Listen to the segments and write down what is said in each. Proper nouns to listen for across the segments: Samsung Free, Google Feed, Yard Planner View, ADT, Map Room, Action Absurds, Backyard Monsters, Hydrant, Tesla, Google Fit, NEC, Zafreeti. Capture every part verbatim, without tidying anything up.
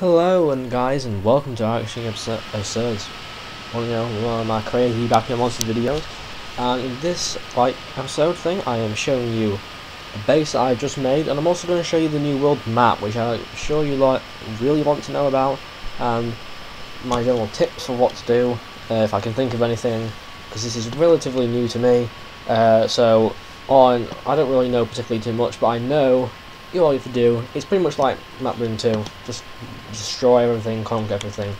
Hello and guys, and welcome to Action Absurds, one of my crazy Backyard Monsters videos. And in this like episode thing, I am showing you a base that I just made, and I'm also going to show you the new world map, which I'm sure you like really want to know about, and my general tips for what to do, uh, if I can think of anything, because this is relatively new to me. Uh, so on, I don't really know particularly too much, but I know. All you have to do is pretty much like Map Room two, just destroy everything, conquer everything.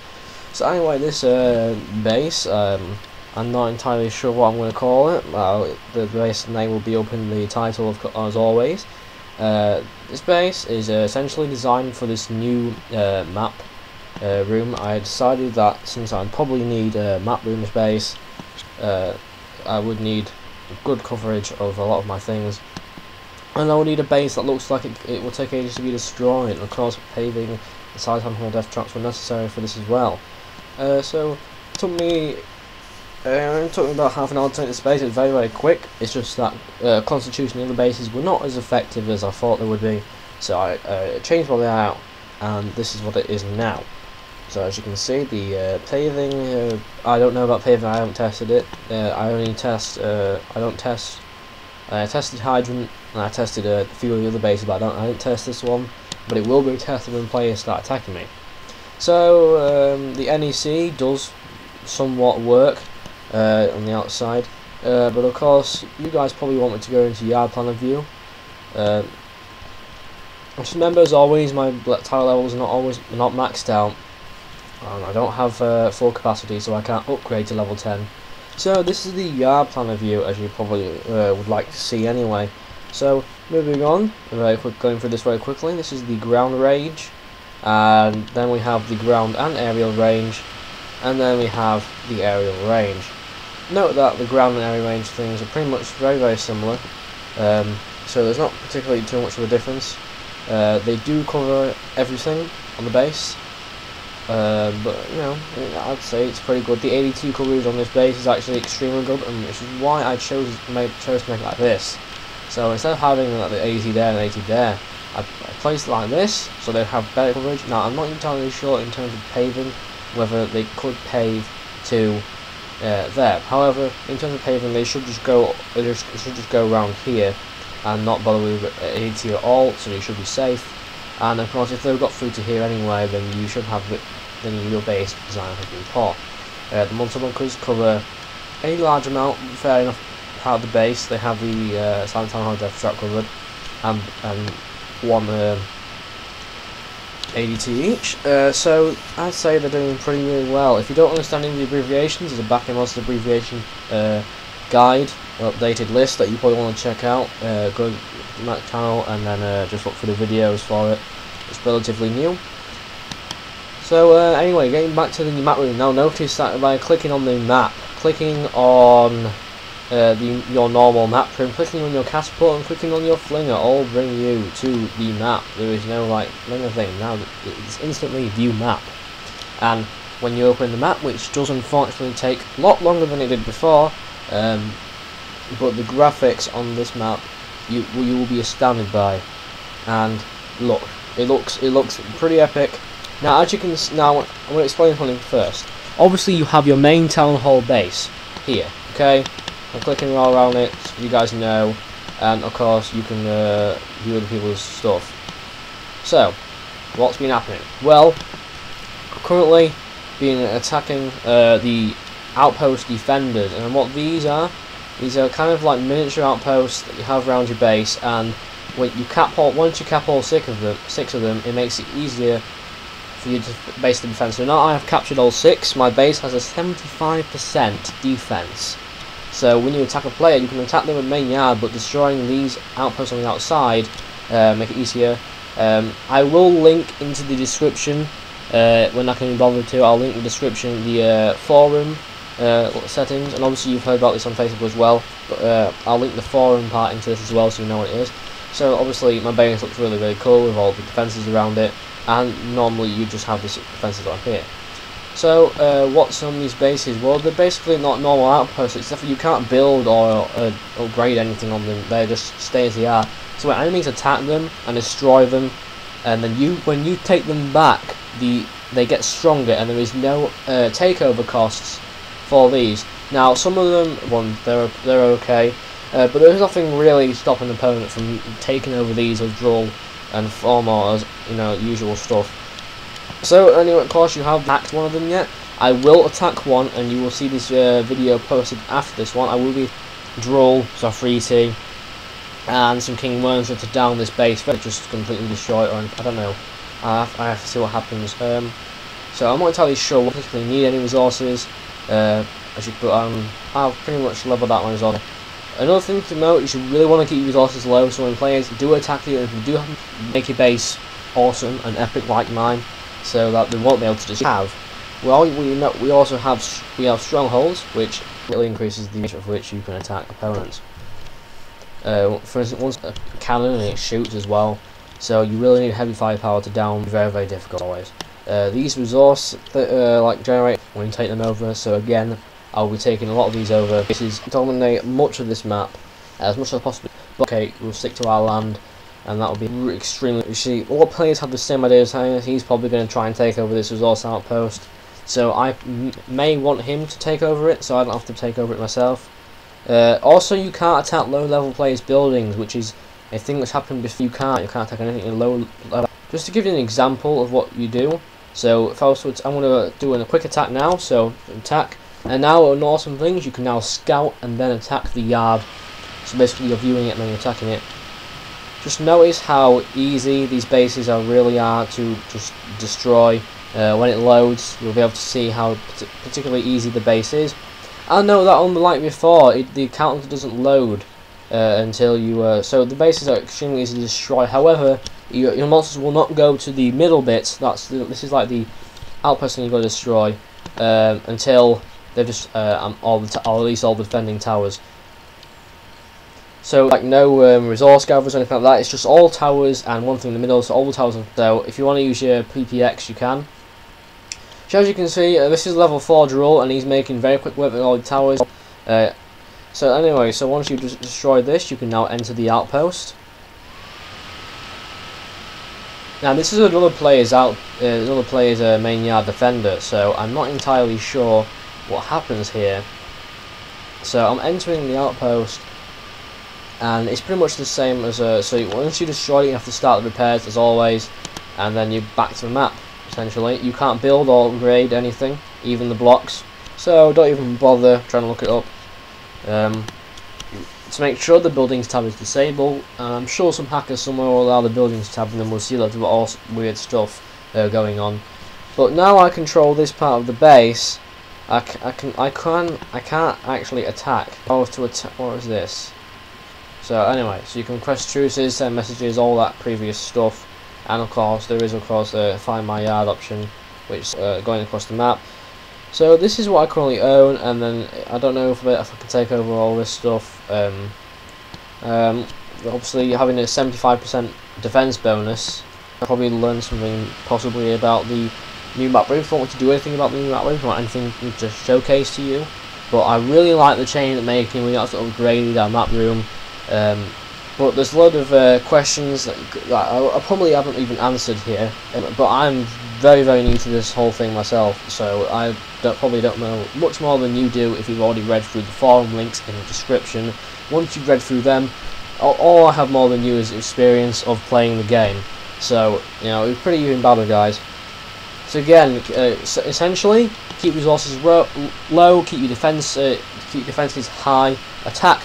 So anyway, this uh, base, um, I'm not entirely sure what I'm going to call it. Well, the base name will be up in the title, of as always. Uh, this base is uh, essentially designed for this new uh, map uh, room. I decided that since I'd probably need a map room space, uh, I would need good coverage of a lot of my things. And I will need a base that looks like it, it will take ages to be destroyed, and of course paving and side-handle death traps were necessary for this as well. Uh, so it took me, uh, I'm talking about half an hour to take the space. It's very very quick. It's just that uh, constitution of the bases were not as effective as I thought they would be, so I uh, changed my layout, and this is what it is now. So as you can see, the uh, paving, uh, I don't know about paving, I haven't tested it. Uh, I only test, uh, I don't test, I tested Hydrant, and I tested a few of the other bases, but I, don't, I didn't test this one, but it will be tested when players start attacking me. So um, the N E C does somewhat work uh, on the outside, uh, but of course you guys probably want me to go into Yard Planner View. Uh, just remember, as always, my tile levels are not always not maxed out, and I don't have uh, full capacity, so I can't upgrade to level ten. So this is the Yard Planner View, as you probably uh, would like to see anyway. So moving on, very quick, going through this very quickly. This is the ground range, and then we have the ground and aerial range, and then we have the aerial range. Note that the ground and aerial range things are pretty much very very similar, um, so there's not particularly too much of a difference. Uh, they do cover everything on the base. Uh, but you know, I'd say it's pretty good. The A D T coverage on this base is actually extremely good, and which is why I chose made chose to make it like this. So instead of having like the eighty there and eighty there, I, I placed it like this, so they have better coverage. Now I'm not entirely sure in terms of paving whether they could pave to uh, there. However, in terms of paving, they should just go they just, they should just go around here and not bother with A D T at all. So they should be safe. And of course, if they've got through to here anyway, then you should have the, then your base design has been poor. Uh, the monster bunkers cover a large amount, fair enough, part of the base. They have the uh, silent townhall death trap covered, and and one uh, A D T each. Uh, so I'd say they're doing pretty really well. If you don't understand any of the abbreviations, there's a Backyard Monster abbreviation uh, guide, or updated list that you probably want to check out. Uh, go. Mac channel, and then uh, just look for the videos for it. It's relatively new. So uh, anyway, getting back to the map room now. Notice that by clicking on the map, clicking on uh, the your normal map room, clicking on your catapult, and clicking on your flinger all bring you to the map. There is no like flinger thing now. It's instantly view map, and when you open the map, which does unfortunately take a lot longer than it did before, um, but the graphics on this map, You, you will be astounded by, and look, it looks it looks pretty epic. Now, as you can now, I'm going to explain something first. Obviously, you have your main town hall base here. Okay, I'm clicking all around it, so you guys know, and of course, you can uh, view other people's stuff. So, what's been happening? Well, currently, being attacking uh, the outpost defenders, and what these are. These are kind of like miniature outposts that you have around your base, and when you cap all, once you cap all six of them, six of them, it makes it easier for you to base the defense. So now I have captured all six. My base has a seventy-five percent defense. So when you attack a player, you can attack them with main yard, but destroying these outposts on the outside uh, make it easier. Um, I will link into the description uh, when I can be bothered to. I'll link in the description the uh, forum. Uh, settings, and obviously you've heard about this on Facebook as well, but uh, I'll link the forum part into this as well, so you know what it is. So obviously my base looks really really cool with all the defences around it, and normally you just have this defences on here. So uh, what's on these bases? Well, they're basically not normal outposts, except for you can't build or uh, upgrade anything on them. They just stay as they are. So when enemies attack them and destroy them, and then you when you take them back, the they get stronger, and there is no uh, takeover costs for these. Now, some of them, one, they're they're okay, uh, but there's nothing really stopping an opponent from taking over these as draw and form as you know usual stuff. So anyway, of course, you haven't attacked one of them yet. I will attack one, and you will see this uh, video posted after this one. I will be Droll, Zafreeti, and some King Worms to down this base, but just completely destroy it, or I don't know. I have, I have to see what happens. Um, so I'm not entirely sure what particularly need any resources. Uh, as you put, um, I've pretty much leveled that one as well. Another thing to note, you should really want to keep your resources low, so when players do attack you, and if you do happen to make your base awesome and epic like mine, so that they won't be able to just have. Well, we know, we also have we have strongholds, which really increases the rate of which you can attack opponents. Uh, for instance, once a cannon, and it shoots as well, so you really need heavy firepower to down. Very very difficult always. Uh, these resource that uh, like generate when you take them over. So again, I'll be taking a lot of these over. This is dominate much of this map as much as possible. But okay, we'll stick to our land. And that will be extremely. You see, all players have the same ideas. He's probably going to try and take over this resource outpost. So I m may want him to take over it, so I don't have to take over it myself. Uh, also, you can't attack low-level players' buildings, which is a thing that's happened before. You can't, you can't attack anything in low level. Just to give you an example of what you do. So if I was, I'm going to do a quick attack now. So attack, and now on awesome things, you can now scout and then attack the yard. So basically, you're viewing it and then you're attacking it. Just notice how easy these bases are really are to just destroy. Uh, when it loads, you'll be able to see how particularly easy the base is. And know that unlike before, it, the counter doesn't load uh, until you. Uh, so the bases are extremely easy to destroy. However, your, your monsters will not go to the middle bits. That's the, this is like the outpost thing you've got to destroy um, until they've just uh, um, all the t or at least all the defending towers. So like no um, resource gatherers or anything like that. It's just all towers and one thing in the middle. So all the towers. Are, so if you want to use your P P X, you can. So as you can see, uh, this is level four Droll, and he's making very quick work with all the towers. Uh, so anyway, so once you just destroy this, you can now enter the outpost. Now this is another player's out, uh, another player's uh, main yard defender. So I'm not entirely sure what happens here. So I'm entering the outpost, and it's pretty much the same as uh, so. Once you destroy it, you have to start the repairs as always, and then you're back to the map. Essentially, you can't build or grade anything, even the blocks, so don't even bother trying to look it up. Um, to make sure the buildings tab is disabled, and I'm sure some hackers somewhere will allow the buildings tab, and then we'll see lots of all weird stuff uh, going on. But now I control this part of the base. I, c I can I can I can't actually attack. Oh, to attack. What is this? So anyway, so you can request truces, send messages, all that previous stuff. And of course, there is of course the uh, find my yard option, which uh, going across the map. So this is what I currently own, and then I don't know if, if I can take over all this stuff. Um, um, obviously, having a seventy-five percent defense bonus, I probably learned something possibly about the new map room. If I want to do anything about the new map room, or anything to showcase to you, but I really like the change that making. We got sort of upgraded our map room. Um, But there's a lot of uh, questions that, that I, I probably haven't even answered here. Um, but I'm very, very new to this whole thing myself, so I don't, probably don't know much more than you do if you've already read through the forum links in the description. Once you've read through them, all, all I have more than you is experience of playing the game. So, you know, it's pretty even battle, guys. So again, uh, essentially, keep resources low, keep your defense, uh, keep defenses high, attack,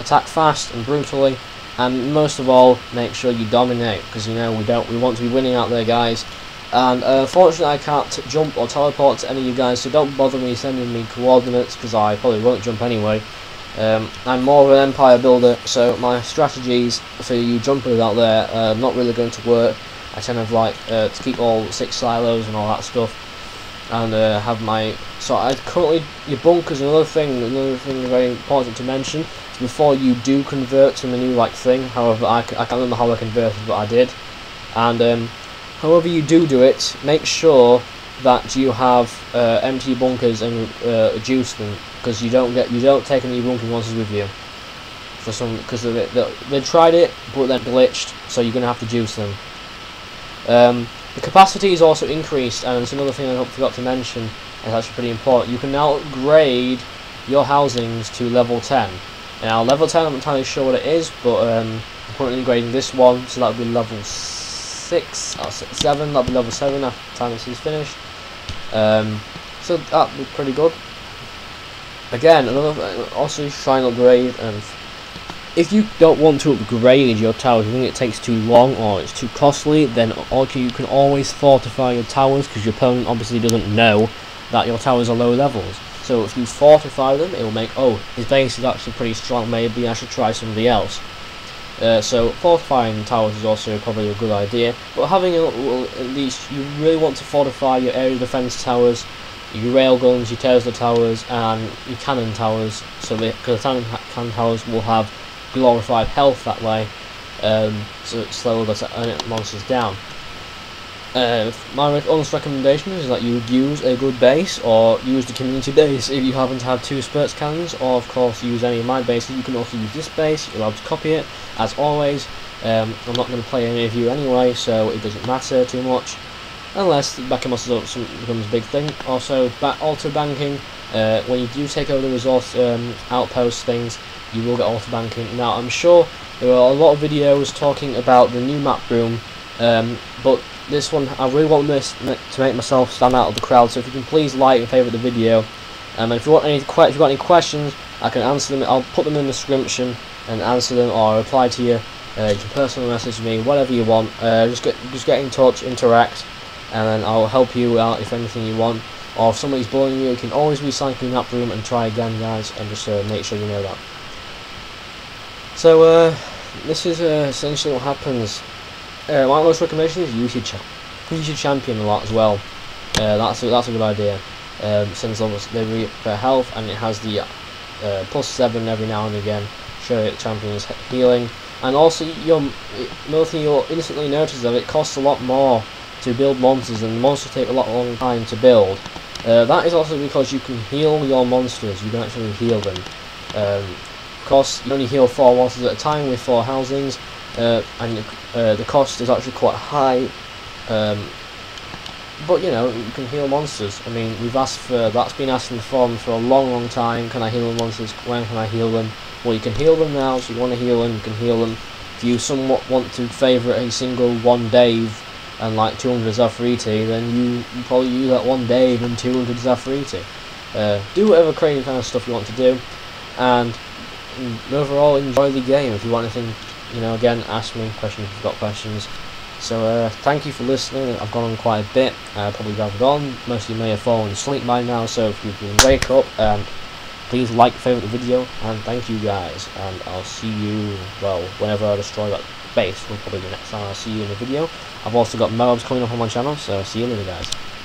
attack fast and brutally. And most of all, make sure you dominate, because you know we don't. We want to be winning out there, guys. And uh, unfortunately, I can't t jump or teleport to any of you guys, so don't bother me sending me coordinates, because I probably won't jump anyway. Um, I'm more of an empire builder, so my strategies for you jumpers out there are not really going to work. I tend to like uh, to keep all six silos and all that stuff, and uh, have my. So I currently your bunkers. Another thing, another thing very important to mention. Before you do convert to the new like thing, however I, I can't remember how I converted, but I did. And um, however you do do it, make sure that you have uh, empty bunkers and uh, reduce them, because you don't get you don't take any bunker monsters with you for some because they, they, they tried it but then glitched, so you're gonna have to juice them. Um, The capacity is also increased, and it's another thing I forgot to mention, and that's actually pretty important. You can now upgrade your housings to level ten. Now, level ten, I'm not entirely sure what it is, but um, I'm currently grading this one, so that'll be level six, or seven, that'll be level seven after the time this is finished. Um, so that'll be pretty good. Again, another also try and upgrade, and if you don't want to upgrade your towers, you think it takes too long or it's too costly, then okay, you can always fortify your towers, because your opponent obviously doesn't know that your towers are low levels. So if you fortify them, it will make, oh, his base is actually pretty strong, maybe I should try somebody else. Uh, so fortifying towers is also probably a good idea, but having a, well, at least you really want to fortify your area defense towers, your railguns, your Tesla towers, and your cannon towers, so the cannon, cannon towers will have glorified health that way, um, so it slows the monsters down. Uh, my honest recommendation is that you use a good base, or use the community base if you happen to have two Spurts cannons, or of course use any of my bases. You can also use this base, you're allowed to copy it, as always. um, I'm not going to play any of you anyway, so it doesn't matter too much, unless the Backyard Monsters becomes a big thing. Also, ba auto-banking, uh, when you do take over the resource um, outpost things, you will get auto-banking. Now, I'm sure there are a lot of videos talking about the new map room, um, but this one, I really want this to make myself stand out of the crowd, so if you can please like and favourite the video. Um, and if you want any, if you've got any questions, I can answer them. I'll put them in the description and answer them, or reply to you. Uh, you can personally message me, whatever you want. Uh, just get, just get in touch, interact, and then I'll help you out if anything you want. Or if somebody's bullying you, you can always recycle the map room and try again, guys, and just uh, make sure you know that. So uh, this is uh, essentially what happens. Uh, my most recommendation is you should, cha you should champion a lot as well. Uh, that's, a, that's a good idea, um, since they reap their health, and it has the uh, plus seven every now and again, show that champion is healing. And also, you'll, you'll instantly notice that it costs a lot more to build monsters, and the monsters take a lot long time to build. Uh, that is also because you can heal your monsters, you can actually heal them. Um, of course, you only heal four monsters at a time with four housings. Uh, and uh, the cost is actually quite high, um, but you know, you can heal monsters. I mean, we've asked for, that's been asked in the forum for a long, long time, can I heal monsters, when can I heal them? Well, you can heal them now, so you want to heal them, you can heal them. If you somewhat want to favour a single one Dave and like two hundred Zafreeti, then you, you probably use that one Dave and two hundred Zafreeti. Uh, do whatever crazy kind of stuff you want to do, and overall enjoy the game. If you want anything, you know, again, ask me questions if you've got questions. So uh, thank you for listening. I've gone on quite a bit, I uh, probably gathered on, most of you may have fallen asleep by now, so if you can wake up, and um, please like, favourite the video, and thank you guys, and I'll see you, well, whenever I destroy that base will probably be the next time I'll see you in the video. I've also got mobs coming up on my channel, so see you later, guys.